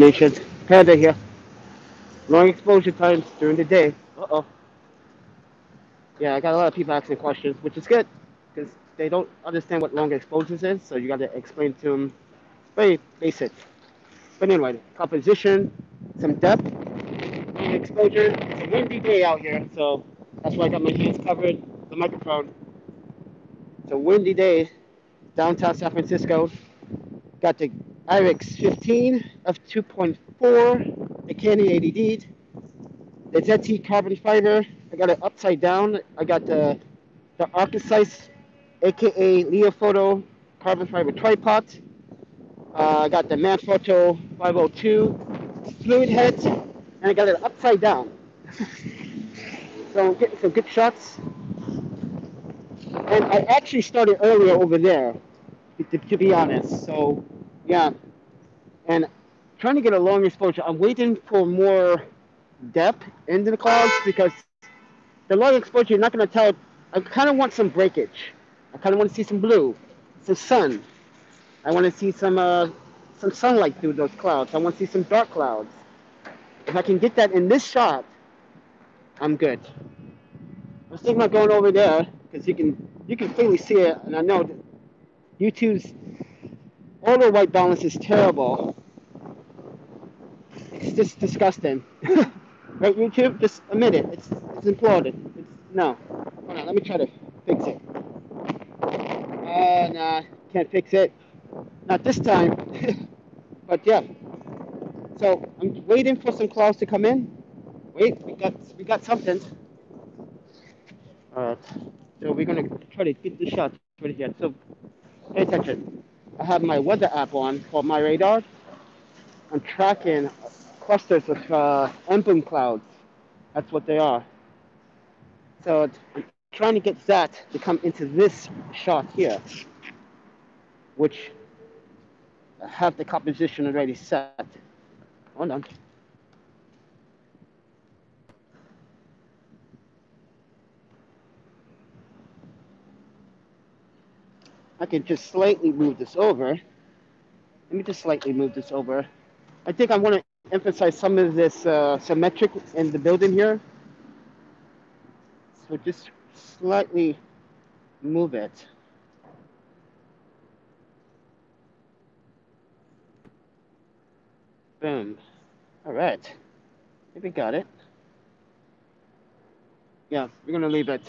combination. Panda here. Long exposure times during the day. Uh-oh. Yeah, I got a lot of people asking questions, which is good, because they don't understand what long exposures is, so you got to explain to them. Very basic. But anyway, composition, some depth, and exposure. It's a windy day out here, so that's why I got my hands covered, the microphone. It's a windy day, downtown San Francisco. Got the Irix 15 of 2.4, the Canon 80D, the ZT carbon fiber. I got it upside down. I got the Arcasys, aka Leo Photo carbon fiber tripod. I got the Manfrotto 502 fluid head, and I got it upside down. So I'm getting some good shots. And I actually started earlier over there, to be honest. So yeah, and trying to get a long exposure. I'm waiting for more depth into the clouds, because the long exposure, you're not going to tell. I kind of want some breakage. I kind of want to see some blue, some sun. I want to see some sunlight through those clouds. I want to see some dark clouds. If I can get that in this shot, I'm good. I was thinking about going over there, because you can clearly see it, and I know YouTube's auto white balance is terrible. It's just disgusting. Right, YouTube? Just admit it. It's imploded. No. Hold on, let me try to fix it. Nah, can't fix it. Not this time. But yeah. So I'm waiting for some clouds to come in. Wait, we got something. Alright. So we're gonna try to get the shot right here. So pay attention. I have my weather app on called My Radar. I'm tracking clusters of emblem clouds. That's what they are. So I'm trying to get that to come into this shot here, which I have the composition already set. Hold on. I can just slightly move this over. Let me just slightly move this over. I think I want to emphasize some of this symmetric in the building here. So just slightly move it. Boom. All right. I think we got it. Yeah, we're going to leave it.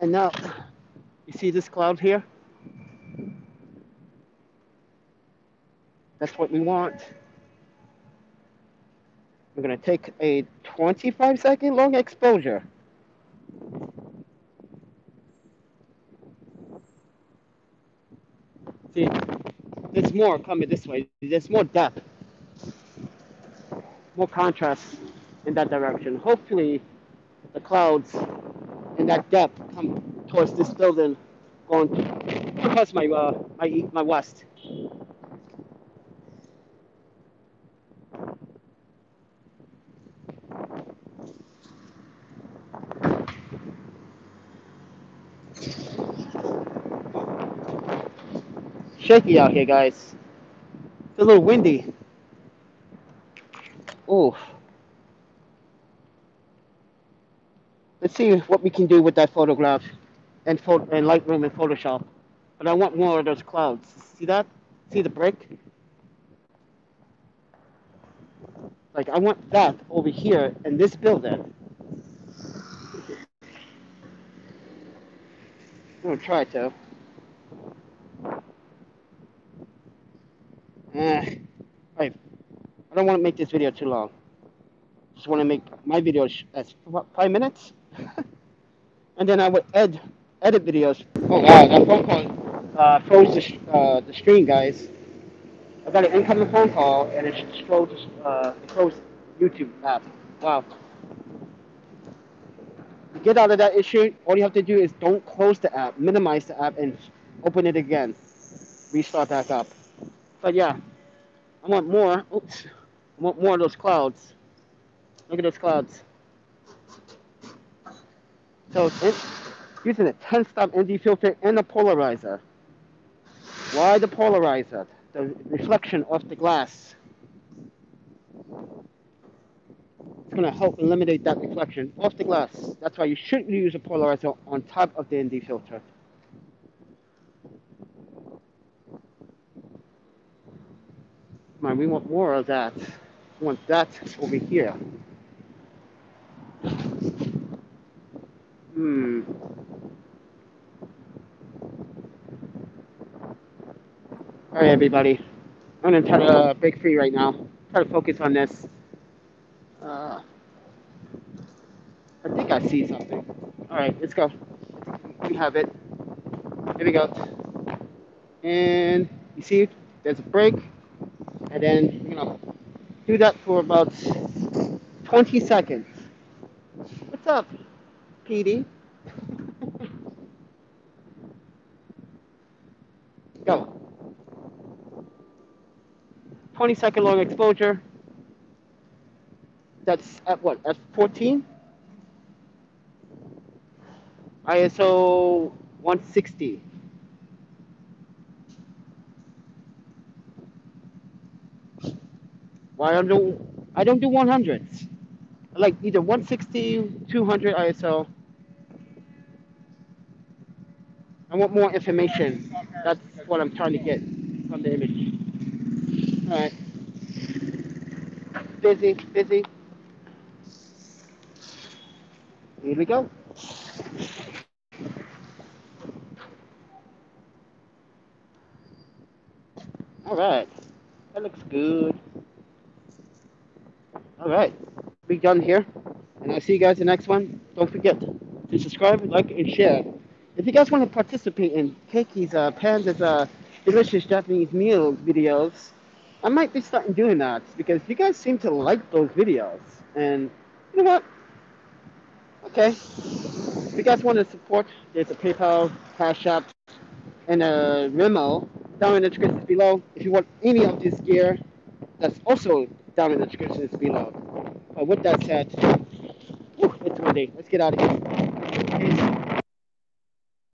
And now, you see this cloud here? That's what we want. We're going to take a 25-second long exposure. See, there's more coming this way. There's more depth, more contrast in that direction. Hopefully, the clouds in that depth come towards this building, going towards my west. Shaky out here, guys. It's a little windy. Oof. Let's see what we can do with that photograph and Lightroom and Photoshop. But I want more of those clouds. See that? See the break? Like, I want that over here in this building. I'm gonna try to. I don't want to make this video too long. Just want to make my videos as 5 minutes, and then I would edit videos. Oh wow, that phone call froze the stream, guys. I got an incoming phone call, and it froze the YouTube app. Wow. To get out of that issue, all you have to do is don't close the app, minimize the app, and open it again. Restart back up. But yeah, I want more. Oops, I want more of those clouds. Look at those clouds. So it's using a 10-stop ND filter and a polarizer. Why the polarizer? The reflection off the glass. going to help eliminate that reflection off the glass. That's why you shouldn't use a polarizer on top of the ND filter. Come on, we want more of that. We want that over here. All right, everybody. I'm going to try to break free right now. Try to focus on this. I think I see something. All right, let's go. We have it. Here we go. And you see, there's a break. And then, you know, do that for about 20 seconds. What's up, PD? Go. 20-second long exposure. That's at what? At 14? ISO 160. Why I don't do 100s. I like either 160, 200 ISO. I want more information. That's what I'm trying to get from the image. All right. Busy, busy. Here we go. All right. That looks good. All right. We're done here. And I'll see you guys in the next one. Don't forget to subscribe, like, and share. If you guys want to participate in Keiki's Panda's delicious Japanese meal videos, I might be starting doing that because you guys seem to like those videos. And you know what? Okay. If you guys want to support, there's a PayPal, Cash App, and a Remo down in the description below. If you want any of this gear, that's also down in the description below. But with that said, whew, it's Monday. Let's get out of here. Peace.